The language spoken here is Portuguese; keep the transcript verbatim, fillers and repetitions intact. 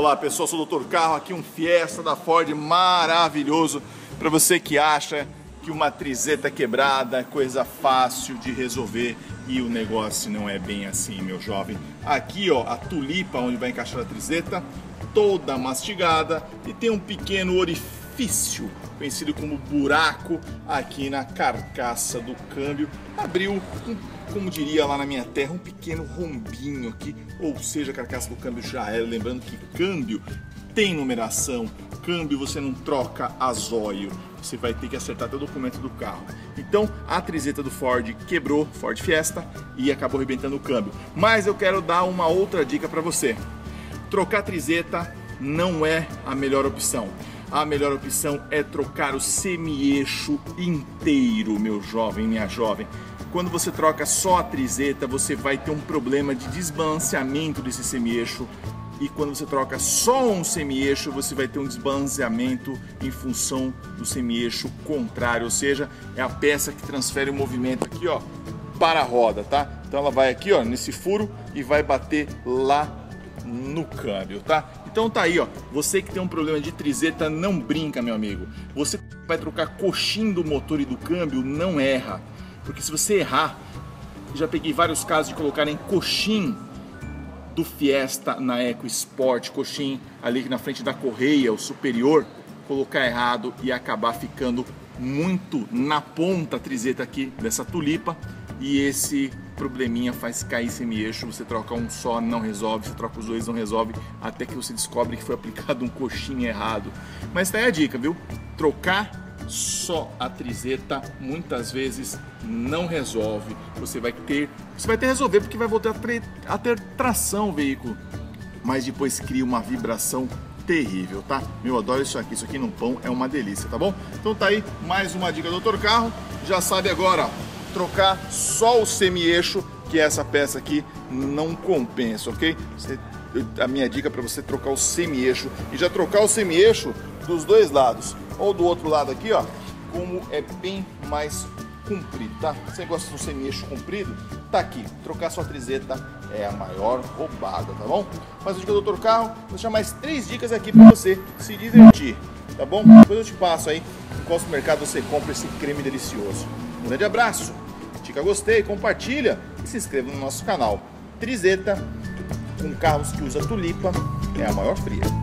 Olá pessoal, sou o doutor Carro, aqui um Fiesta da Ford maravilhoso para você que acha que uma Trizeta quebrada é coisa fácil de resolver, e o negócio não é bem assim, meu jovem. Aqui ó, a tulipa onde vai encaixar a Trizeta, toda mastigada, e tem um pequeno orifício conhecido como buraco aqui na carcaça do câmbio. Abriu um, como diria lá na minha terra, um pequeno rombinho aqui, ou seja, a carcaça do câmbio já era. Lembrando que câmbio tem numeração, câmbio você não troca a zóio, você vai ter que acertar até o documento do carro. Então a Trizeta do Ford quebrou, Ford Fiesta, e acabou arrebentando o câmbio. Mas eu quero dar uma outra dica para você: trocar a Trizeta não é a melhor opção. A melhor opção é trocar o semieixo inteiro, meu jovem, minha jovem. Quando você troca só a Trizeta, você vai ter um problema de desbalanceamento desse semieixo. E quando você troca só um semieixo, você vai ter um desbalanceamento em função do semieixo contrário. Ou seja, é a peça que transfere o movimento aqui, ó, para a roda, tá? Então ela vai aqui, ó, nesse furo e vai bater lá no câmbio, tá? Então tá aí, ó, você que tem um problema de Trizeta, não brinca, meu amigo. Você vai trocar coxim do motor e do câmbio, não erra. Porque se você errar, já peguei vários casos de colocarem coxim do Fiesta na Eco Sport, coxim ali na frente da correia, o superior, colocar errado e acabar ficando muito na ponta a Trizeta aqui dessa tulipa, e esse probleminha faz cair semieixo. Você troca um só, não resolve, você troca os dois, não resolve, até que você descobre que foi aplicado um coxim errado. Mas tá aí a dica, viu? Trocar só a Trizeta muitas vezes não resolve. Você vai ter, você vai ter que resolver, porque vai voltar a, tre, a ter tração o veículo, mas depois cria uma vibração terrível, tá? Eu adoro isso aqui, isso aqui num pão é uma delícia, tá bom? Então tá aí mais uma dica do doutor Carro. Já sabe agora, trocar só o semieixo, que é essa peça aqui, não compensa, ok? Você, a minha dica é para você trocar o semieixo, e já trocar o semieixo dos dois lados, ou do outro lado aqui, ó, como é bem mais comprido, tá? Você gosta de um semieixo comprido? Tá aqui, trocar sua Trizeta é a maior roubada, tá bom? Mas eu digo ao doutor Carro, vou deixar mais três dicas aqui pra você se divertir, tá bom? Depois eu te passo aí em qual supermercado você compra esse creme delicioso. Um grande abraço, dica gostei, compartilha e se inscreva no nosso canal. Trizeta, com carros que usa tulipa, é a maior fria.